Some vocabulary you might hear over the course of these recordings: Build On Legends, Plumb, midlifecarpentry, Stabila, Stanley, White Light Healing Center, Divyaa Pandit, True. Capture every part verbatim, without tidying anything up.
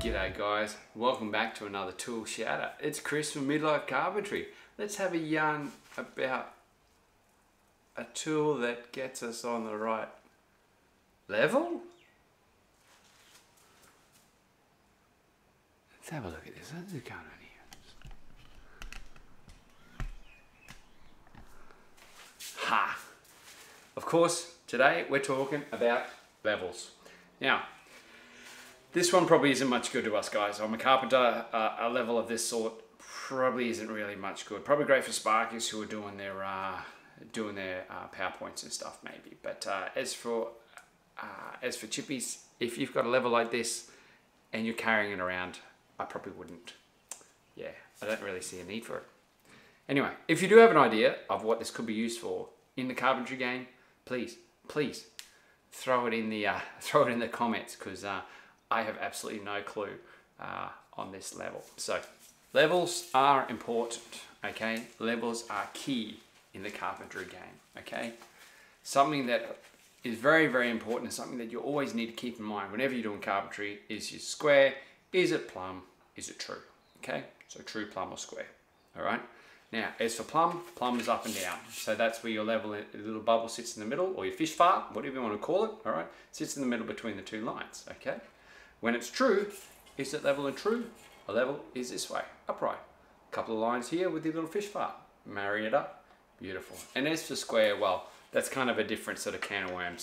G'day guys, welcome back to another tool shout-out. It's Chris from Midlife Carpentry. Let's have a yarn about a tool that gets us on the right level. Let's have a look at this. What's going on here? Ha! Of course, today we're talking about levels. Now, this one probably isn't much good to us guys. I'm a carpenter, uh, a level of this sort probably isn't really much good. Probably great for sparkies who are doing their uh, doing their uh, PowerPoints and stuff maybe. But uh, as for uh, as for chippies, if you've got a level like this and you're carrying it around, I probably wouldn't. Yeah, I don't really see a need for it. Anyway, if you do have an idea of what this could be used for in the carpentry game, please, please throw it in the uh, throw it in the comments because. Uh, I have absolutely no clue uh, on this level. So levels are important, okay? Levels are key in the carpentry game, okay? Something that is very, very important and something that you always need to keep in mind whenever you're doing carpentry is your square, is it plumb, is it true, okay? So true, plumb or square, all right? Now, as for plumb, plumb is up and down. So that's where your level, little bubble sits in the middle, or your fish fart, whatever you want to call it, all right? Sits in the middle between the two lines, okay? When it's true, is it level and true? A level is this way, upright. A couple of lines here with your little fish fart. Marry it up, beautiful. And as for square, well, that's kind of a different sort of can of worms.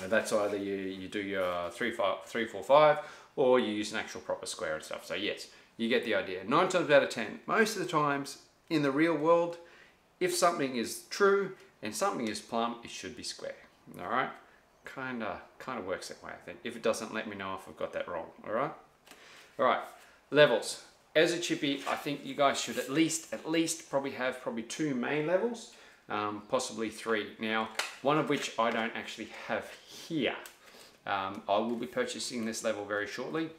Now that's either you, you do your three, five, three, four, five, or you use an actual proper square and stuff. So yes, you get the idea. Nine times out of ten, most of the times in the real world, if something is true and something is plumb, it should be square, all right? Kind of kind of works that way, I think. If it doesn't, let me know if I've got that wrong, all right? All right, levels. As a chippy, I think you guys should at least, at least probably have probably two main levels, um, possibly three. Now, one of which I don't actually have here. Um, I will be purchasing this level very shortly,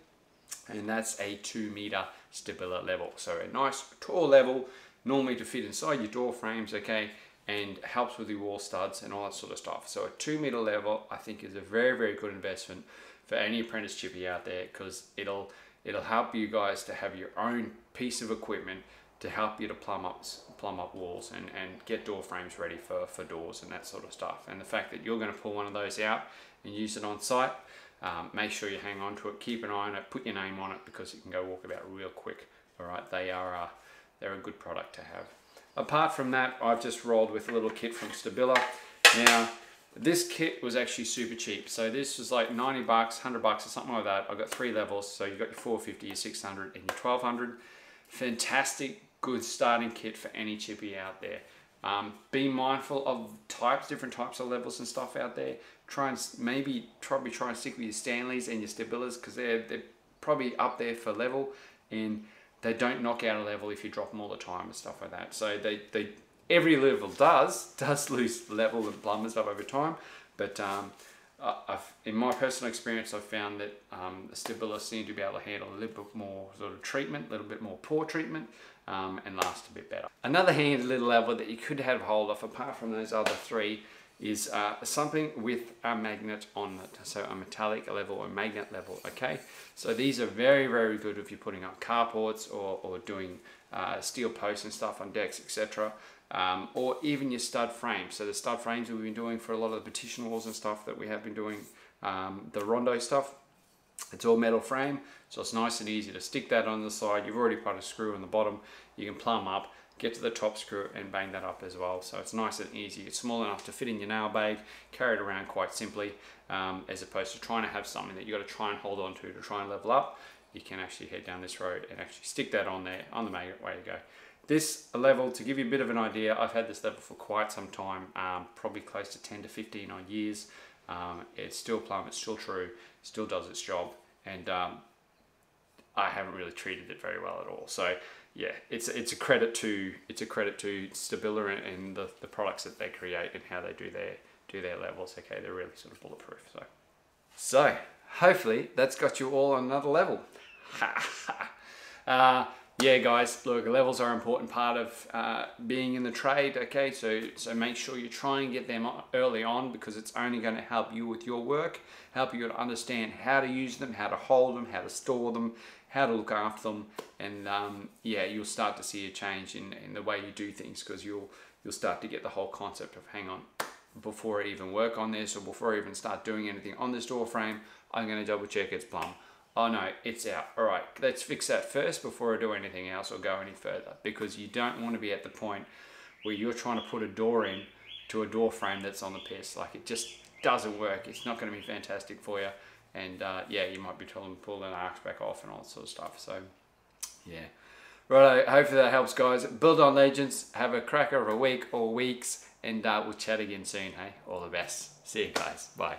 and that's a two meter Stabila level. So a nice tall level, normally to fit inside your door frames, okay? And helps with your wall studs and all that sort of stuff. So a two meter level I think is a very, very good investment for any apprentice chippy out there because it'll it'll help you guys to have your own piece of equipment to help you to plumb up plumb up walls and, and get door frames ready for, for doors and that sort of stuff. And the fact that you're going to pull one of those out and use it on site, um, make sure you hang on to it, keep an eye on it, put your name on it because it can go walk about real quick. All right, they are uh, they're a good product to have. Apart from that, I've just rolled with a little kit from Stabila. Now, this kit was actually super cheap. So this was like ninety bucks, one hundred bucks or something like that. I've got three levels. So you've got your four fifty, your six hundred and your twelve hundred. Fantastic, good starting kit for any chippy out there. Um, be mindful of types, different types of levels and stuff out there. Try and maybe probably try and stick with your Stanleys and your Stabilas because they're, they're probably up there for level. And they don't knock out a level if you drop them all the time and stuff like that. So they, they every level does, does lose level and plumb and stuff over time. But um, I've, in my personal experience, I've found that um, the Stabila seem to be able to handle a little bit more sort of treatment, a little bit more poor treatment, um, and last a bit better. Another handy little level that you could have hold of, apart from those other three, is uh, something with a magnet on it. So a metallic level or magnet level, okay? So these are very, very good if you're putting up carports or, or doing uh, steel posts and stuff on decks, et cetera. Um, or even your stud frames. So the stud frames that we've been doing for a lot of the partition walls and stuff that we have been doing, um, the rondo stuff, it's all metal frame. So it's nice and easy to stick that on the side. You've already put a screw on the bottom. You can plumb up, get to the top screw and bang that up as well. So it's nice and easy. It's small enough to fit in your nail bag, carry it around quite simply, um, as opposed to trying to have something that you got to try and hold on to to try and level up. You can actually head down this road and actually stick that on there on the magnet, way to go. This level, to give you a bit of an idea, I've had this level for quite some time, um, probably close to ten to fifteen odd years. Um, it's still plumb, it's still true, still does its job. And um, I haven't really treated it very well at all. So yeah, it's it's a credit to it's a credit to Stabila and the, the products that they create and how they do their do their levels. Okay, they're really sort of bulletproof. So, so hopefully that's got you all on another level. uh, yeah, guys, look, levels are an important part of uh, being in the trade, okay? So, so make sure you try and get them early on, because it's only going to help you with your work, help you to understand how to use them, how to hold them, how to store them, how to look after them. And um, yeah, you'll start to see a change in, in the way you do things, because you'll, you'll start to get the whole concept of, hang on, before I even work on this or before I even start doing anything on this door frame, I'm going to double check it's plumb. Oh no, it's out. All right, let's fix that first before I do anything else or go any further, because you don't want to be at the point where you're trying to put a door in to a door frame that's on the piss. Like, it just doesn't work. It's not going to be fantastic for you. And uh, yeah, you might be telling them to pull an arcs back off and all that sort of stuff. So yeah. Righto, hopefully that helps, guys. Build on legends. Have a cracker of a week or weeks, and uh, we'll chat again soon, hey? All the best. See you guys. Bye.